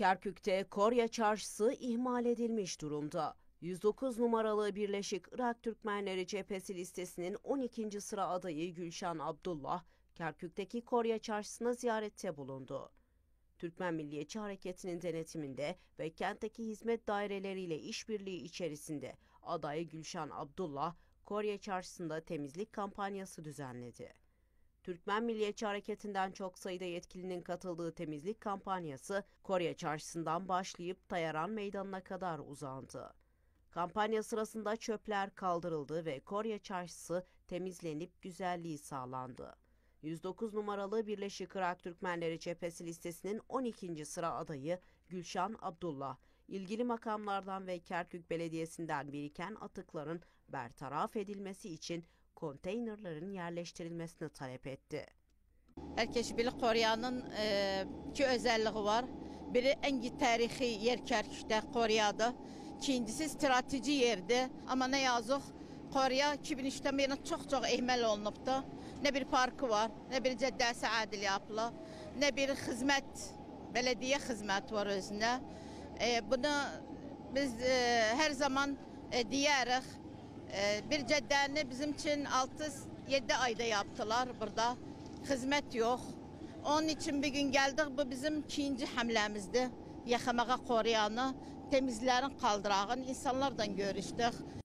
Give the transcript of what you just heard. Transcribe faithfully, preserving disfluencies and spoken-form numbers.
Kerkük'te Korya Çarşısı ihmal edilmiş durumda. yüz dokuz numaralı Birleşik Irak Türkmenleri Cephesi listesinin on ikinci sıra adayı Gülşan Abdullah, Kerkük'teki Korya Çarşısı'na ziyarette bulundu. Türkmen Milliyetçi Hareketi'nin denetiminde ve kentteki hizmet daireleriyle işbirliği içerisinde aday Gülşan Abdullah, Korya Çarşısı'nda temizlik kampanyası düzenledi. Türkmen Milliyetçi Hareketi'nden çok sayıda yetkilinin katıldığı temizlik kampanyası Korya Çarşısı'ndan başlayıp Tayaran Meydanı'na kadar uzandı. Kampanya sırasında çöpler kaldırıldı ve Korya Çarşısı temizlenip güzelliği sağlandı. yüz dokuz numaralı Birleşik Irak Türkmenleri Cephesi listesinin on ikinci sıra adayı Gülşan Abdullah, ilgili makamlardan ve Kerkük Belediyesi'nden biriken atıkların bertaraf edilmesi için konteynerların yerleştirilmesini talep etti. Herkes bilir Korya'nın e, iki özelliği var. Biri en tarihi yer Kerkük'te, Korya'da. İkincisi strateji yerdi. Ama ne yazık Korya iki bin üç'ten beri çok çok ihmal olunubdu. Ne bir parkı var, ne bir caddesi adil yapılı, ne bir hizmet, belediye hizmet var özüne. E, bunu biz e, her zaman e, diyerek e, bir caddeni bizim için altı yedi ayda yaptılar burada. Hizmet yok. Onun için bir gün geldik, bu bizim ikinci hamlemizdi. Yakamağa Korya'nı, temizlerin kaldırağın, insanlardan görüştük.